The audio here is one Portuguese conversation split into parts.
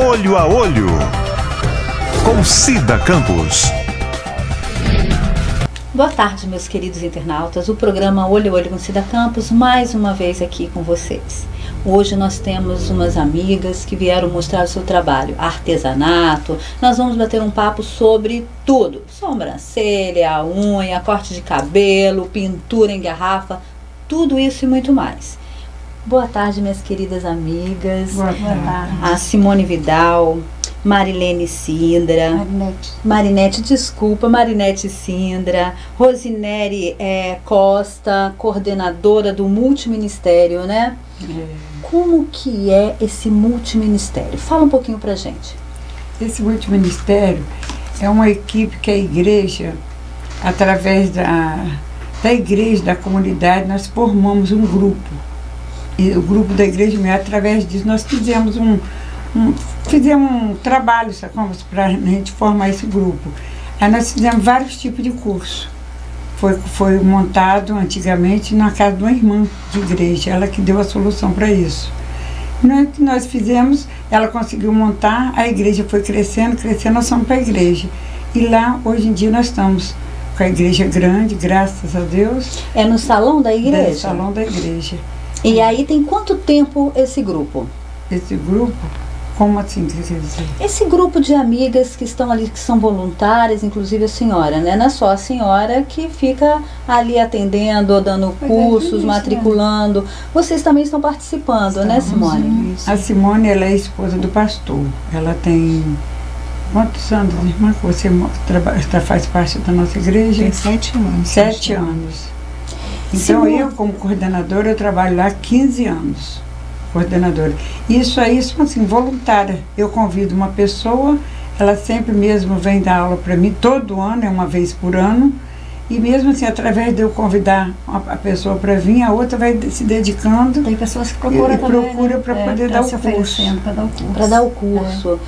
Olho a Olho com Cida Campos. Boa tarde, meus queridos internautas. O programa Olho a Olho com Cida Campos, mais uma vez aqui com vocês. Hoje nós temos umas amigas que vieram mostrar o seu trabalho, artesanato. Nós vamos bater um papo sobre tudo. Sobrancelha, unha, corte de cabelo, pintura em garrafa, tudo isso e muito mais. Boa tarde, minhas queridas amigas. Boa tarde. A Simone Vidal, Marilene Sindra, Marinete Sindra, Rosinere Costa, coordenadora do Multiministério, né? Como que é esse Multiministério? Fala um pouquinho pra gente. Esse Multiministério é uma equipe que a igreja, através da igreja, da comunidade, nós formamos um grupo. E o grupo da igreja, através disso, nós fizemos um trabalho, sacamos, para a gente formar esse grupo. Aí nós fizemos vários tipos de curso. Foi montado antigamente na casa de uma irmã de igreja, ela que deu a solução para isso. Não é que nós fizemos, ela conseguiu montar, a igreja foi crescendo, crescendo, nós somos para a igreja. E lá, hoje em dia, nós estamos com a igreja grande, graças a Deus. É no salão da igreja? É no salão da igreja. E aí tem quanto tempo esse grupo? Esse grupo? Como assim? Esse grupo de amigas que estão ali, que são voluntárias, inclusive a senhora, né? Não é só a senhora que fica ali atendendo, dando cursos, matriculando. Vocês também estão participando, né, Simone? A Simone, ela é esposa do pastor. Ela tem quantos anos, irmã? Você faz parte da nossa igreja? Tem 7 anos. 7 anos. Então, Simone, eu como coordenadora, eu trabalho lá há 15 anos, coordenadora. Isso aí, assim, voluntária. Eu convido uma pessoa, ela sempre mesmo vem dar aula para mim, todo ano, é uma vez por ano. E mesmo assim, através de eu convidar a pessoa para vir, a outra vai se dedicando. Tem pessoas que procuram para poder dar o curso. Para dar o curso.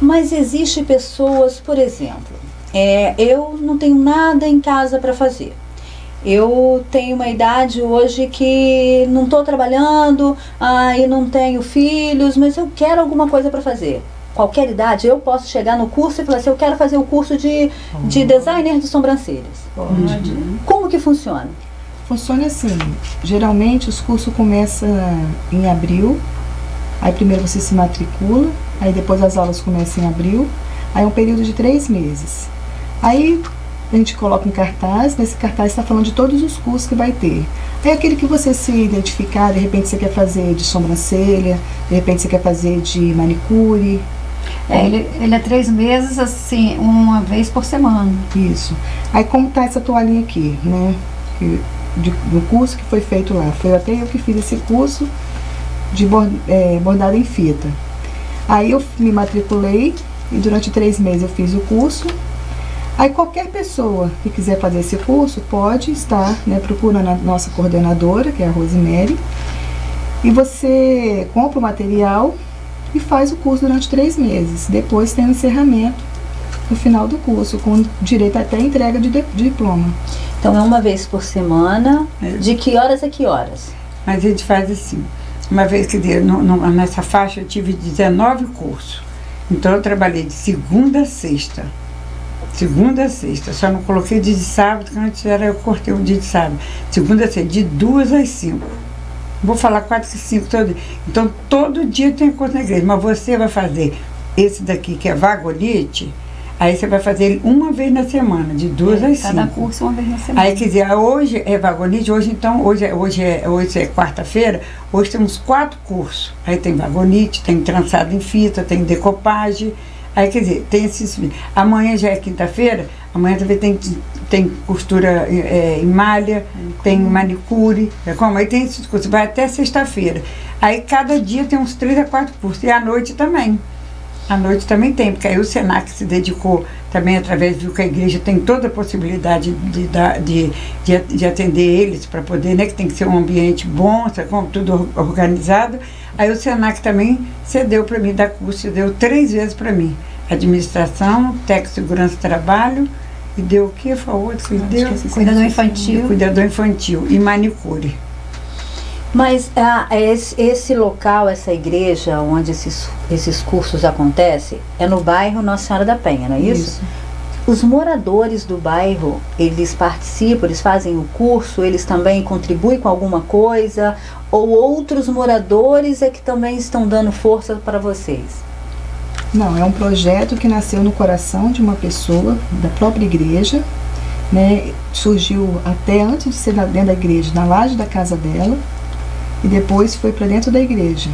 Mas existem pessoas, por exemplo, eu não tenho nada em casa para fazer. Eu tenho uma idade hoje que não estou trabalhando, e não tenho filhos, mas eu quero alguma coisa para fazer. Qualquer idade, eu posso chegar no curso e falar assim, eu quero fazer o curso de designer de sobrancelhas. Pode. Como que funciona? Funciona assim, geralmente os cursos começam em abril, aí primeiro você se matricula, aí depois as aulas começam em abril, aí é um período de 3 meses. Aí a gente coloca um cartaz, nesse cartaz está falando de todos os cursos que vai ter. É aquele que você se identificar, de repente você quer fazer de sobrancelha, de repente você quer fazer de manicure. Ele é 3 meses, assim, uma vez por semana. Isso. Aí como está essa toalhinha aqui, né? Do curso que foi feito lá. Foi até eu que fiz esse curso de bordado em fita. Aí eu me matriculei e durante 3 meses eu fiz o curso. Aí qualquer pessoa que quiser fazer esse curso pode estar, né, procurando a nossa coordenadora, que é a Rosemary, e você compra o material e faz o curso durante 3 meses. Depois tem o encerramento no final do curso, com direito até a entrega de diploma. Então é uma vez por semana, de que horas a que horas? Mas a gente faz assim, uma vez que nessa faixa eu tive 19 cursos, então eu trabalhei de segunda a sexta. Segunda a sexta, só não coloquei dia de sábado, que antes eu cortei um dia de sábado. Segunda a sexta, de 2 às 5. Vou falar 4 e 5 todo dia. Então todo dia tem curso na igreja, mas você vai fazer esse daqui que é vagolite, aí você vai fazer ele uma vez na semana, de 2 às 5. Cada curso uma vez na semana. Aí quer dizer, hoje é vagolite, hoje então, hoje é quarta-feira, hoje temos 4 cursos. Aí tem vagolite, tem trançado em fita, tem decopagem. Aí, quer dizer, tem esses. Amanhã já é quinta-feira, amanhã também tem costura em malha, tem manicure, aí tem esses cursos, vai até sexta-feira. Aí cada dia tem uns 3 a 4 cursos, e à noite também. À noite também tem, porque aí o Senac se dedicou também através do que a igreja tem toda a possibilidade de atender eles para poder, né, que tem que ser um ambiente bom, tudo organizado. Aí o Senac também cedeu para mim dar curso, cedeu 3 vezes para mim. Administração, técnico, segurança e trabalho, e deu o que? Foi outro, cuidador infantil. Cuidador infantil e manicure. Mas esse local, essa igreja onde esses cursos acontecem, é no bairro Nossa Senhora da Penha, não é isso? Isso. Os moradores do bairro, eles participam, eles fazem o curso, eles também contribuem com alguma coisa? Ou outros moradores é que também estão dando força para vocês? Não, é um projeto que nasceu no coração de uma pessoa, da própria igreja, né? Surgiu até antes de ser dentro da igreja, na laje da casa dela, e depois foi para dentro da igreja.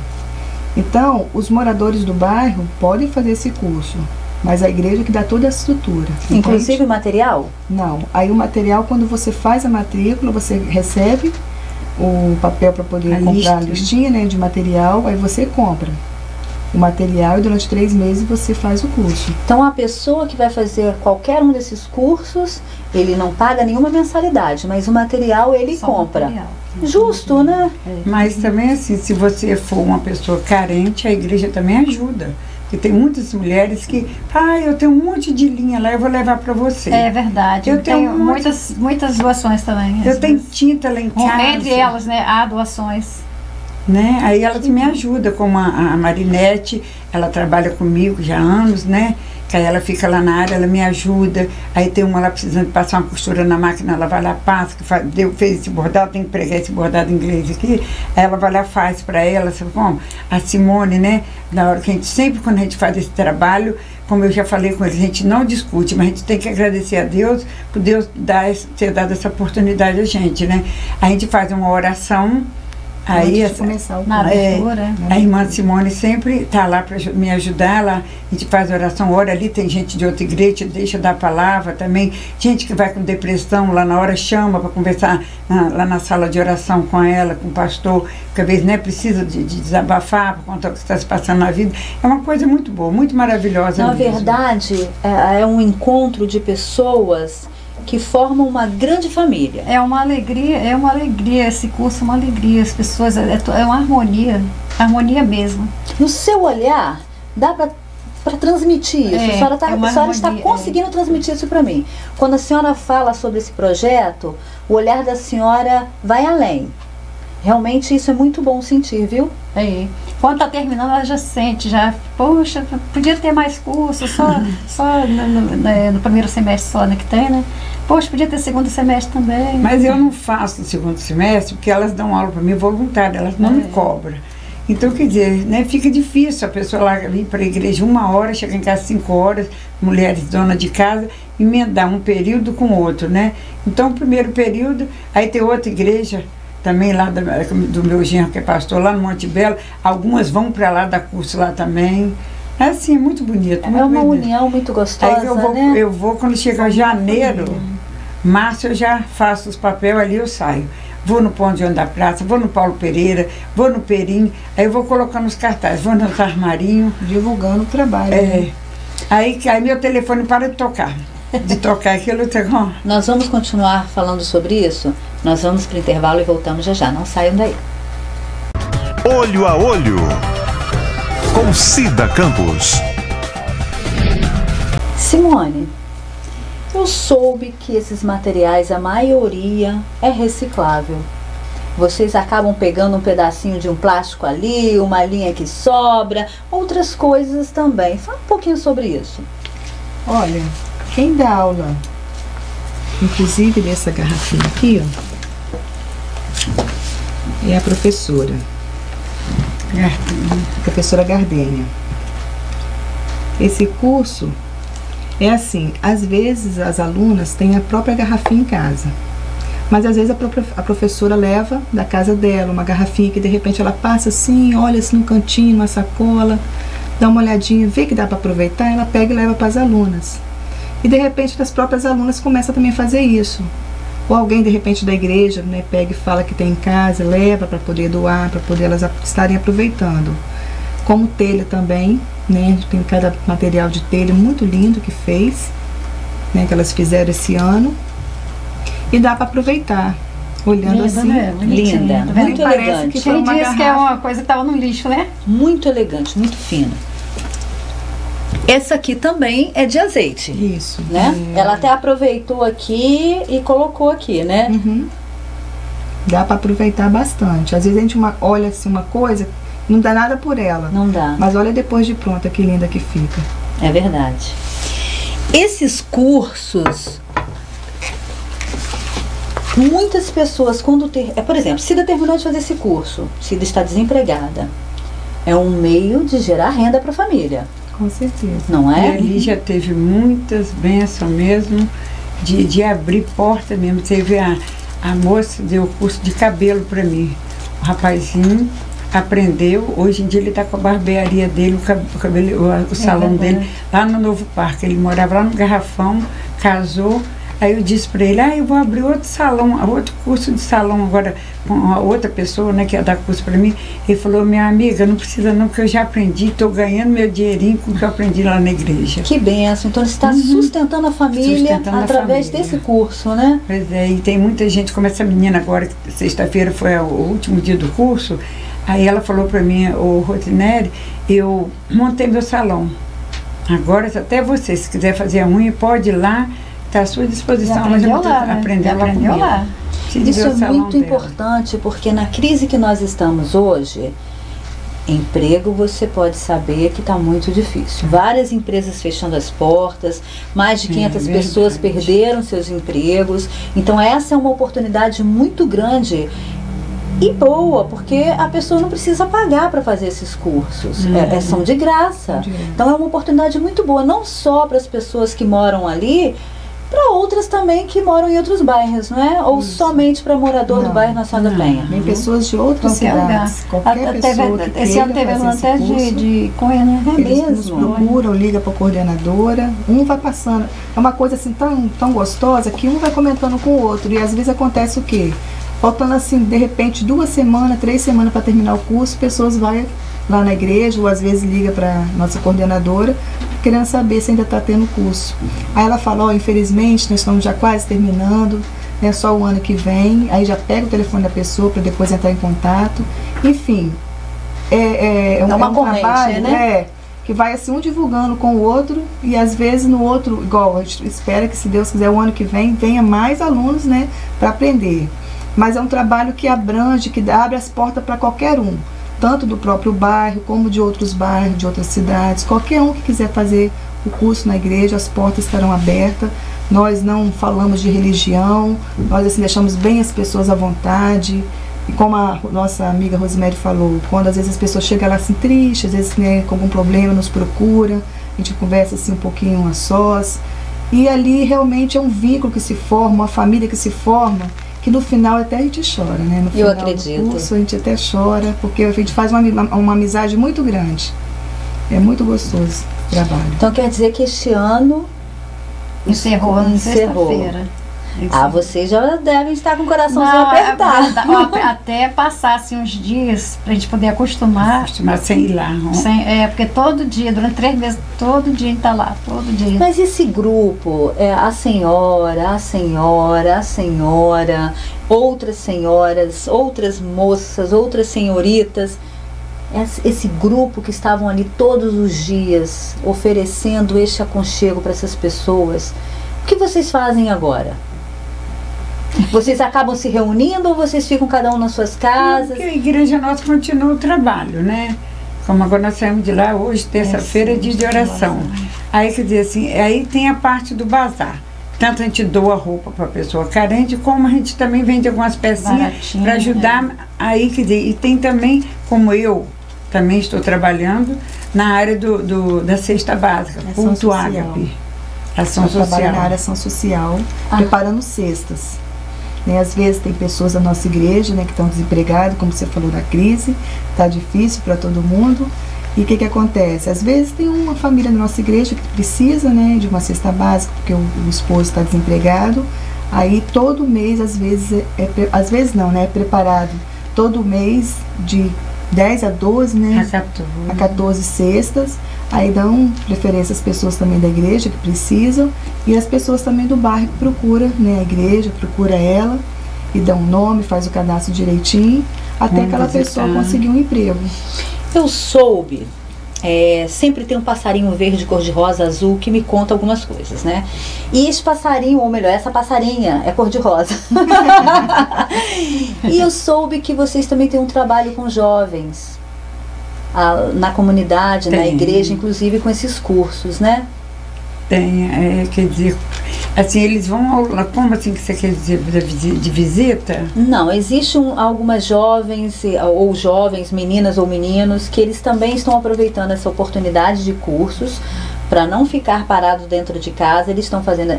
Então, os moradores do bairro podem fazer esse curso, mas a igreja que dá toda a estrutura. Inclusive o material? Não, aí o material, quando você faz a matrícula, você recebe o papel para poder comprar a listinha, né, de material, aí você compra o material e durante 3 meses você faz o curso. Então a pessoa que vai fazer qualquer um desses cursos, ele não paga nenhuma mensalidade, mas o material ele só compra. Material. Justo, né? É. Mas também assim, se você for uma pessoa carente, a igreja também ajuda. Porque tem muitas mulheres que, eu tenho um monte de linha lá, eu vou levar para você. É verdade. Eu tenho muitas doações também. Eu tenho tinta lá em casa. Entre elas, né, há doações. Né? Aí elas me ajudam, como a Marinete, ela trabalha comigo já há anos, né? Que aí ela fica lá na área, ela me ajuda. Aí tem uma lá precisando passar uma costura na máquina, ela vai lá, passa, que fez esse bordado, tem que pregar esse bordado em inglês aqui. Aí ela vai lá, faz pra ela, sabe como? A Simone, né? Na hora que a gente, sempre quando a gente faz esse trabalho, como eu já falei com eles, a gente não discute, mas a gente tem que agradecer a Deus, por Deus ter dado essa oportunidade a gente, né? A gente faz uma oração. Aí a irmã Simone sempre está lá para me ajudar, ela, a gente faz oração, ora ali, tem gente de outra igreja, deixa dar a palavra também, gente que vai com depressão lá na hora, chama para conversar lá na sala de oração com ela, com o pastor, porque às vezes, né, precisa de desabafar, por conta do que está se passando na vida. É uma coisa muito boa, muito maravilhosa. Na verdade, é um encontro de pessoas que formam uma grande família. É uma alegria, esse curso é uma alegria, as pessoas, é uma harmonia, harmonia mesmo. No seu olhar, dá para transmitir isso, a senhora está conseguindo transmitir isso para mim. Quando a senhora fala sobre esse projeto, o olhar da senhora vai além. Realmente isso é muito bom sentir, viu? É. Quando está terminando, ela já sente, já, poxa, podia ter mais curso, só no primeiro semestre só, né, que tem, né? Poxa, podia ter segundo semestre também. Mas eu não faço no segundo semestre, porque elas dão aula para mim voluntária, elas não me cobram. Então, quer dizer, né, fica difícil a pessoa lá vir para a igreja 1 hora, chegar em casa 5 horas, mulheres donas de casa, emendar um período com o outro, né? Então, o primeiro período, aí tem outra igreja, também lá do meu genro que é pastor lá no Monte Belo, algumas vão para lá dar curso lá também. É assim, muito bonito. É uma união muito gostosa. Aí eu vou quando chega janeiro, março eu já faço os papéis ali, eu saio. Vou no Pão de Onda da Praça, vou no Paulo Pereira, vou no Perim, aí eu vou colocando os cartazes, vou no Armarinho. Divulgando o trabalho. É. Né? Aí meu telefone para de tocar. Nós vamos continuar falando sobre isso. Nós vamos para o intervalo e voltamos já já. Não saiam daí. Olho a Olho com Cida Campos. Simone, eu soube que esses materiais, a maioria é reciclável. Vocês acabam pegando um pedacinho de um plástico ali, uma linha que sobra, outras coisas também. Fala um pouquinho sobre isso. Olha, quem dá aula, inclusive nessa garrafinha aqui, ó, é a professora. A professora Gardênia. Esse curso é assim, às vezes as alunas têm a própria garrafinha em casa, mas às vezes a professora leva da casa dela uma garrafinha que de repente ela passa assim, olha assim no cantinho, numa sacola, dá uma olhadinha, vê que dá para aproveitar, ela pega e leva para as alunas. E de repente as próprias alunas começam também a fazer isso. Ou alguém de repente da igreja, né, pega e fala que tem em casa, leva para poder doar, para poder elas estarem aproveitando. Como telha também, né, tem cada material de telha muito lindo que fez, né, que elas fizeram esse ano. E dá para aproveitar, olhando linda, assim. Né? Linda, muito elegante. Que quem diz que é uma coisa que estava no lixo, né? Muito elegante, muito fina. Essa aqui também é de azeite. Isso. Né? Ela até aproveitou aqui e colocou aqui, né? Uhum. Dá para aproveitar bastante. Às vezes a gente olha assim uma coisa, não dá nada por ela. Não dá. Mas olha depois de pronta que linda que fica. É verdade. Esses cursos, muitas pessoas quando por exemplo, Cida terminou de fazer esse curso, Cida está desempregada. É um meio de gerar renda para a família. Com certeza. Não é? E ali já teve muitas bênçãos mesmo, de abrir porta mesmo. Teve a moça, deu curso de cabelo para mim. O rapazinho aprendeu, hoje em dia ele está com a barbearia dele, o salão dele, lá no Novo Parque. Ele morava lá no Garrafão, casou. Aí eu disse para ele, eu vou abrir outro salão, outro curso de salão agora com outra pessoa, né, que ia dar curso para mim. Ele falou, minha amiga, não precisa não, que eu já aprendi, estou ganhando meu dinheirinho com o que eu aprendi lá na igreja. Que benção, então você está sustentando a família através desse curso, né? Pois é, e tem muita gente, como essa menina agora, que sexta-feira foi o último dia do curso, aí ela falou para mim, Rosinelli, eu montei meu salão, agora até você, se quiser fazer a unha, pode ir lá, está à sua disposição, aprendeu lá. Isso é muito importante, porque na crise que nós estamos hoje, emprego você pode saber que está muito difícil. Várias empresas fechando as portas, mais de 500 pessoas perderam seus empregos. Então essa é uma oportunidade muito grande e boa, porque a pessoa não precisa pagar para fazer esses cursos, são de graça. Então é uma oportunidade muito boa, não só para as pessoas que moram ali, para outras também que moram em outros bairros, não é? Ou somente para morador do bairro Nossa Senhora da Penha. Tem pessoas de outros cidades, qualquer pessoa que queira fazer esse curso, de coisa, né? Eles procuram, ligam para a coordenadora, um vai passando. É uma coisa assim tão, tão gostosa que um vai comentando com o outro. E às vezes acontece o quê? Faltando assim, de repente, 2 semanas, 3 semanas para terminar o curso, pessoas vão lá na igreja ou às vezes liga para nossa coordenadora querendo saber se ainda está tendo curso. Aí ela fala, infelizmente nós estamos já quase terminando, né, só o ano que vem. Aí já pega o telefone da pessoa para depois entrar em contato. Enfim, é um corrente, trabalho, né? Que vai assim um divulgando com o outro e às vezes no outro, igual a gente espera que, se Deus quiser, o ano que vem tenha mais alunos, né, para aprender. Mas é um trabalho que abrange, que abre as portas para qualquer um, tanto do próprio bairro, como de outros bairros, de outras cidades. Qualquer um que quiser fazer o curso na igreja, as portas estarão abertas. Nós não falamos de religião, nós assim deixamos bem as pessoas à vontade. E como a nossa amiga Rosemary falou, quando às vezes as pessoas chegam lá assim tristes, às vezes, né, com algum problema, nos procura, a gente conversa assim um pouquinho a sós. E ali realmente é um vínculo que se forma, uma família que se forma, que no final até a gente chora, né? No final do curso a gente até chora, porque a gente faz uma amizade muito grande. É muito gostoso o trabalho. Então quer dizer que este ano encerrou na sexta-feira. Vocês já devem estar com o coraçãozinho apertado. Até passar assim, uns dias pra gente poder acostumar. Acostumar sem ir lá. Porque todo dia, durante 3 meses, todo dia a gente tá lá, todo dia. Mas esse grupo, a senhora, outras senhoras, outras moças, outras senhoritas, esse grupo que estavam ali todos os dias oferecendo este aconchego para essas pessoas, o que vocês fazem agora? Vocês acabam se reunindo ou vocês ficam cada um nas suas casas? Porque a igreja nossa continua o trabalho, né? Como agora nós saímos de lá hoje, terça-feira, é dia de oração. Aí, quer dizer assim, aí tem a parte do bazar. Tanto a gente doa roupa para pessoa carente, como a gente também vende algumas pecinhas para ajudar. Aí, quer dizer, e tem também, como eu também estou trabalhando, na área da cesta básica, Ponto Ágape. Ação social. Na área ação social, preparando cestas. Né, às vezes tem pessoas da nossa igreja, né, que estão desempregadas, como você falou, da crise, está difícil para todo mundo. E o que acontece? Às vezes tem uma família da nossa igreja que precisa, né, de uma cesta básica, porque o esposo está desempregado. Aí todo mês, é preparado todo mês de 10 a 12, né? A 14 cestas. Aí dão preferência às pessoas também da igreja que precisam, e as pessoas também do bairro que procuram, né, a igreja, procura ela e dão o nome, faz o cadastro direitinho, até aquela pessoa conseguir um emprego. Eu soube sempre tem um passarinho verde, cor-de-rosa, azul, que me conta algumas coisas, né? E esse passarinho, ou melhor, essa passarinha é cor-de-rosa. E eu soube que vocês também têm um trabalho com jovens, na comunidade, tem. Na igreja, inclusive com esses cursos, né? Tem, quer dizer, assim, eles vão ao, como assim que você quer dizer, de visita? Não, existem algumas jovens, ou jovens, meninas ou meninos, que eles também estão aproveitando essa oportunidade de cursos, para não ficar parado dentro de casa, eles estão fazendo,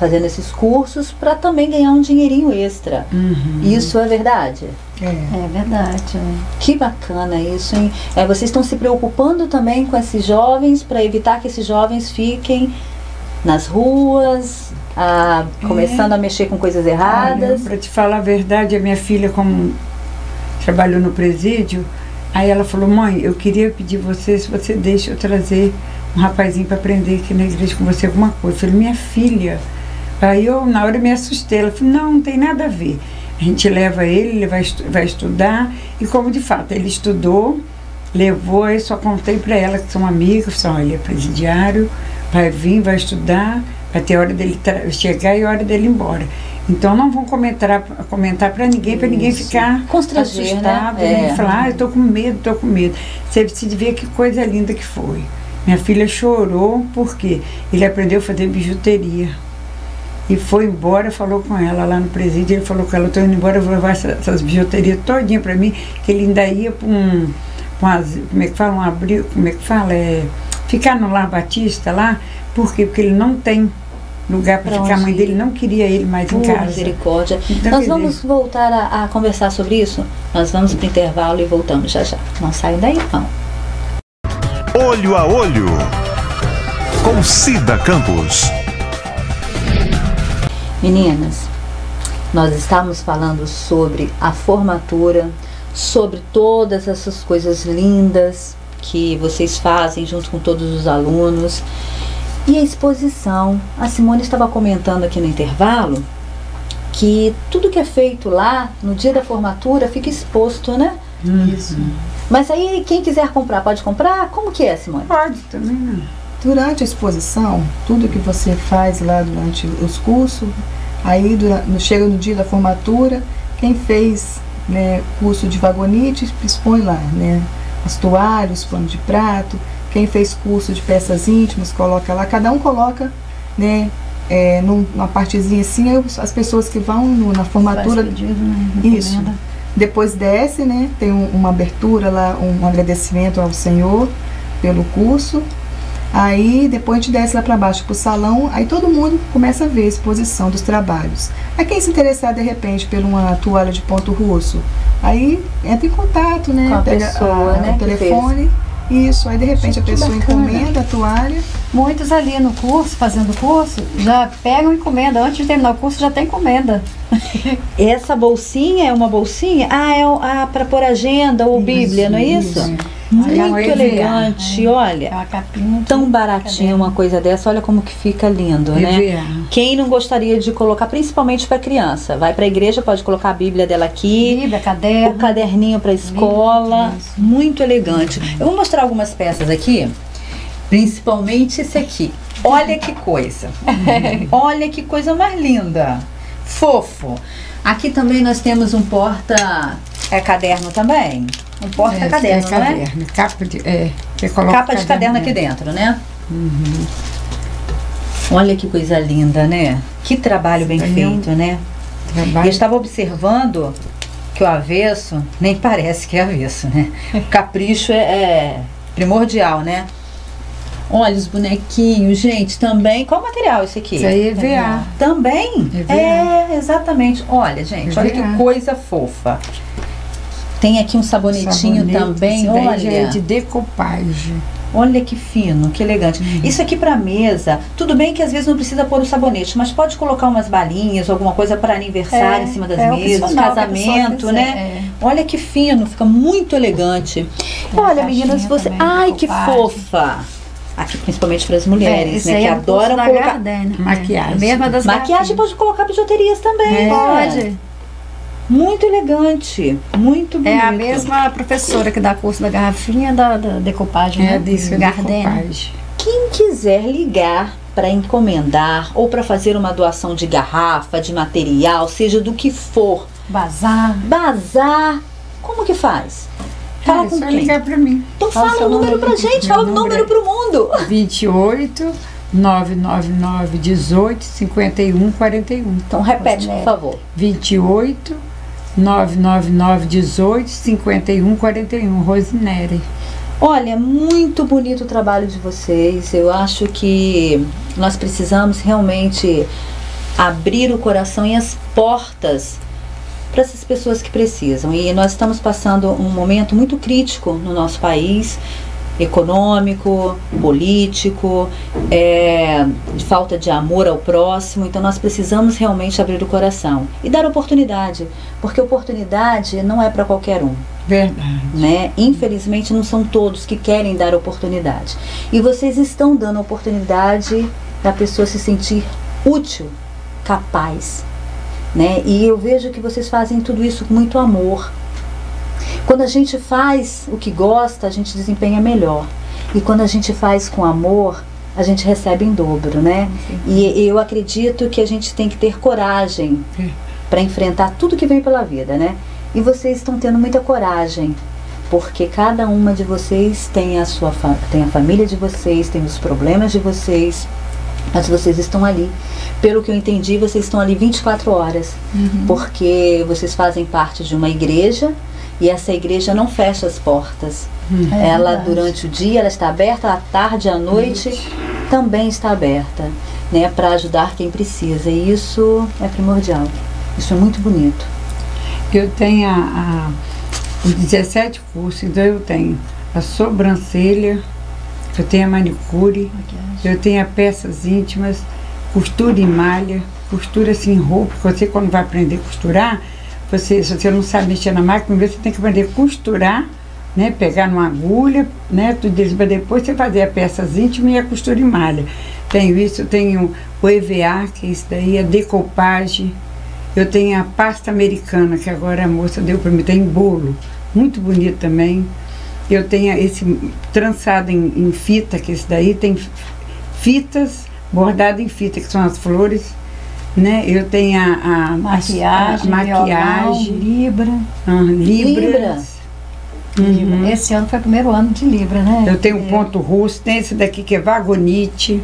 fazendo esses cursos para também ganhar um dinheirinho extra. Uhum. Isso é verdade? É verdade. Que bacana isso, hein? Vocês estão se preocupando também com esses jovens para evitar que esses jovens fiquem nas ruas, começando a mexer com coisas erradas. Para te falar a verdade, a minha filha, como trabalhou no presídio, aí ela falou: mãe, eu queria pedir você se você deixa eu trazer um rapazinho para aprender aqui na igreja com você alguma coisa. Eu falei: minha filha. Aí eu, na hora, me assustei. Ela falou: não, não tem nada a ver. A gente leva ele, ele vai estudar. E como de fato ele estudou, levou, eu só contei para ela que são amigos, são, ele é presidiário, vai vir, vai estudar, vai ter a hora dele chegar e a hora dele ir embora. Então não vão comentar para ninguém ficar constrangido, assustado, né? Falar: ah, eu tô com medo, tô com medo. Você precisa ver que coisa linda que foi. Minha filha chorou porque ele aprendeu a fazer bijuteria e foi embora, falou com ela lá no presídio, ele falou com ela: eu tô indo embora, eu vou levar essas bijuterias todinha para mim, que ele ainda ia para um ficar no Lar Batista lá, porque ele não tem lugar para ficar, a mãe dele não queria ele mais em casa. Misericórdia. Então, nós vamos voltar a conversar sobre isso, nós vamos para o intervalo e voltamos já já, não saiam daí não. Olho a Olho, com Cida Campos. Meninas, nós estamos falando sobre a formatura, sobre todas essas coisas lindas que vocês fazem junto com todos os alunos. E a exposição, a Simone estava comentando aqui no intervalo, que tudo que é feito lá, no dia da formatura, fica exposto, né? Isso. Mas aí quem quiser comprar, pode comprar? Como que é, Simone? Pode também. Durante a exposição, tudo que você faz lá durante os cursos, aí chega no dia da formatura, quem fez, né, curso de vagonite, expõe lá, né? As toalhas, pano de prato, quem fez curso de peças íntimas, coloca lá, cada um coloca, né? Numa partezinha assim, as pessoas que vão na formatura. Isso. Depois desce, né? Tem uma abertura lá, um agradecimento ao Senhor pelo curso. Aí depois a gente desce lá para baixo pro salão, aí todo mundo começa a ver a exposição dos trabalhos. Aí quem se interessar de repente por uma toalha de ponto russo, aí entra em contato, né? Com a pessoa, né? O telefone. Isso, aí de repente a pessoa encomenda a toalha. Muitos ali no curso, fazendo o curso, já pegam encomenda. Antes de terminar o curso, já tem encomenda. Essa bolsinha é uma bolsinha? É para pôr agenda ou Bíblia, não é isso? Muito elegante, olha. É uma capinha tão baratinha uma coisa dessa, olha como que fica lindo, né? Quem não gostaria de colocar, principalmente para criança, vai para a igreja, pode colocar a Bíblia dela aqui, Bíblia, caderno, o caderninho para escola, muito elegante. Eu vou mostrar algumas peças aqui, principalmente esse aqui. Olha que coisa, olha que coisa mais linda, fofo. Aqui também nós temos um porta, caderno também. Um porta-caderno, né? Capa de, capa de caderno aqui dentro, né? Uhum. Olha que coisa linda, né? Que trabalho bem feito, né? Eu estava observando que o avesso, nem parece que é avesso, né? O capricho é primordial, né? Olha os bonequinhos, gente, também. Qual material esse aqui? Isso aí é EVA. Também? EVA. É, exatamente. Olha, gente, EVA. Olha que coisa fofa. Tem aqui um sabonetinho também, olha. É de decoupagem. Olha que fino, que elegante. Isso aqui para mesa, tudo bem que às vezes não precisa pôr o sabonete, mas pode colocar umas balinhas, alguma coisa para aniversário em cima das mesas, casamento, né? Olha que fino, fica muito elegante. Olha, meninas, você... Ai, que fofa! Aqui, principalmente para as mulheres, né? Que adoram colocar... Gardênia, né? Maquiagem. Maquiagem pode colocar bijuterias também, pode. Muito elegante, muito bonito. É a mesma professora que dá curso da garrafinha, da decopagem, né? Disso, Gardênia. Quem quiser ligar para encomendar ou para fazer uma doação de garrafa, de material, seja do que for. Bazar. Bazar. Como que faz? Fala com quem? Ligar para mim. Então fala o número para gente, fala o número para o mundo. 28 999 18 51 41. Então repete, por favor. 28 999 18 51 41. Rosinere. Olha, muito bonito o trabalho de vocês. Eu acho que nós precisamos realmente abrir o coração e as portas para essas pessoas que precisam. E nós estamos passando um momento muito crítico no nosso país, econômico, político, de falta de amor ao próximo. Então nós precisamos realmente abrir o coração e dar oportunidade, porque oportunidade não é para qualquer um. Verdade. Né? Infelizmente não são todos que querem dar oportunidade. E vocês estão dando oportunidade da pessoa se sentir útil, capaz. Né? E eu vejo que vocês fazem tudo isso com muito amor. Quando a gente faz o que gosta, a gente desempenha melhor. E quando a gente faz com amor, a gente recebe em dobro, né? Sim. E eu acredito que a gente tem que ter coragem para enfrentar tudo que vem pela vida, né? E vocês estão tendo muita coragem, porque cada uma de vocês tem a família de vocês, tem os problemas de vocês. Mas vocês estão ali, pelo que eu entendi, vocês estão ali 24 horas, porque vocês fazem parte de uma igreja e essa igreja não fecha as portas. Ela durante o dia ela está aberta, à tarde, à noite também está aberta, né, para ajudar quem precisa. E isso é primordial, isso é muito bonito. Eu tenho os 17 cursos, então eu tenho a sobrancelha, eu tenho a manicure, eu tenho a peças íntimas, costura em malha, costura assim em roupa. Você quando vai aprender a costurar, se você não sabe mexer na máquina, você tem que aprender a costurar, né? Pegar numa agulha, né? Tudo isso para depois você fazer a peças íntimas e a costura em malha. Tenho isso, eu tenho o EVA, que é isso daí, a decoupagem. Eu tenho a pasta americana, que agora a moça deu para mim, tem bolo, muito bonito também. Eu tenho esse trançado em fita, que esse daí tem fitas, bordado em fita, que são as flores, né? Eu tenho a maquiagem, libra. Libras. Esse ano foi o primeiro ano de libra, né? Eu tenho o ponto russo, tem esse daqui que é vagonite,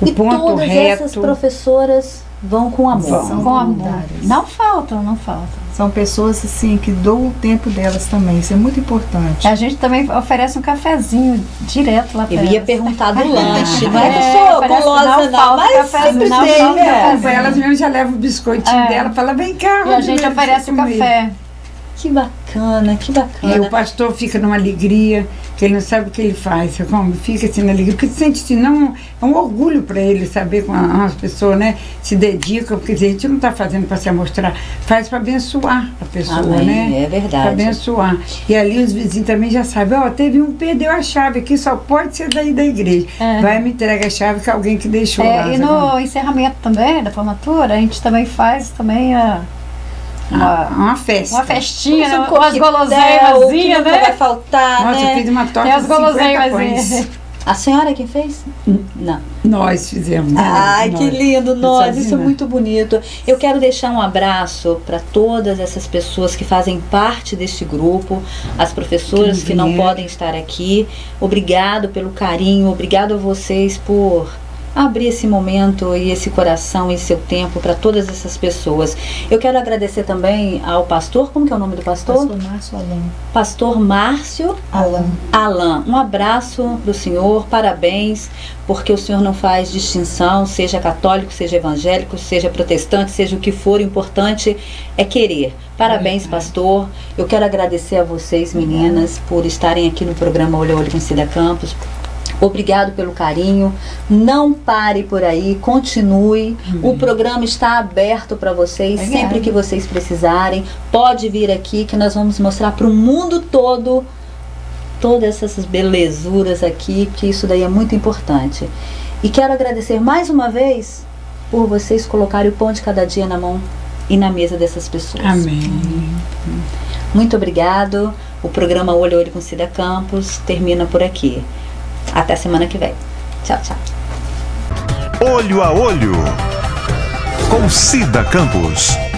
o ponto reto. E todas essas professoras vão com amor. São com amor. Não faltam, não faltam. São pessoas assim que doam o tempo delas também, isso é muito importante. A gente também oferece um cafezinho direto lá para elas. Eu ia perguntar do lanche, não é gulosa não, mas sempre tem, né? Elas mesmo já levam o biscoitinho dela, fala vem cá. E a gente oferece o café. Que bacana, que bacana. E o pastor fica numa alegria, que ele não sabe o que ele faz, como fica assim na alegria, porque sente assim, não, é um orgulho para ele saber como as pessoas, né, se dedicam, porque a gente não está fazendo para se amostrar, faz para abençoar a pessoa, né? É verdade. Para abençoar. E ali os vizinhos também já sabem, ó, teve um que perdeu a chave aqui, só pode ser daí da igreja. Vai me entregar a chave que alguém que deixou lá. E no encerramento também, da formatura, a gente também faz também uma festa. Uma festinha, né? Com as guloseimazinhas, né? Vai faltar. Nossa, eu fiz uma torta de 50 pães. A senhora quem fez? Não. Nós fizemos. Ai, que lindo, nós. Isso é muito bonito. Eu quero deixar um abraço para todas essas pessoas que fazem parte deste grupo, as professoras que não podem estar aqui. Obrigado pelo carinho, obrigado a vocês por abrir esse momento e esse coração e seu tempo para todas essas pessoas. Eu quero agradecer também ao pastor, como que é o nome do pastor? Pastor Márcio Alain. Pastor Márcio Alain. Um abraço para o senhor, parabéns, porque o senhor não faz distinção, seja católico, seja evangélico, seja protestante, seja o que for, o importante é querer. Parabéns, pastor. Eu quero agradecer a vocês, meninas, por estarem aqui no programa Olho a Olho com Cida Campos. Obrigado pelo carinho, não pare por aí, continue, o programa está aberto para vocês, sempre que vocês precisarem, pode vir aqui que nós vamos mostrar para o mundo todo, todas essas belezuras aqui, que isso daí é muito importante. E quero agradecer mais uma vez por vocês colocarem o pão de cada dia na mão e na mesa dessas pessoas. Amém. Muito obrigado. O programa Olho a Olho com Cida Campos termina por aqui. Até a semana que vem. Tchau, tchau. Olho a Olho com Cida Campos.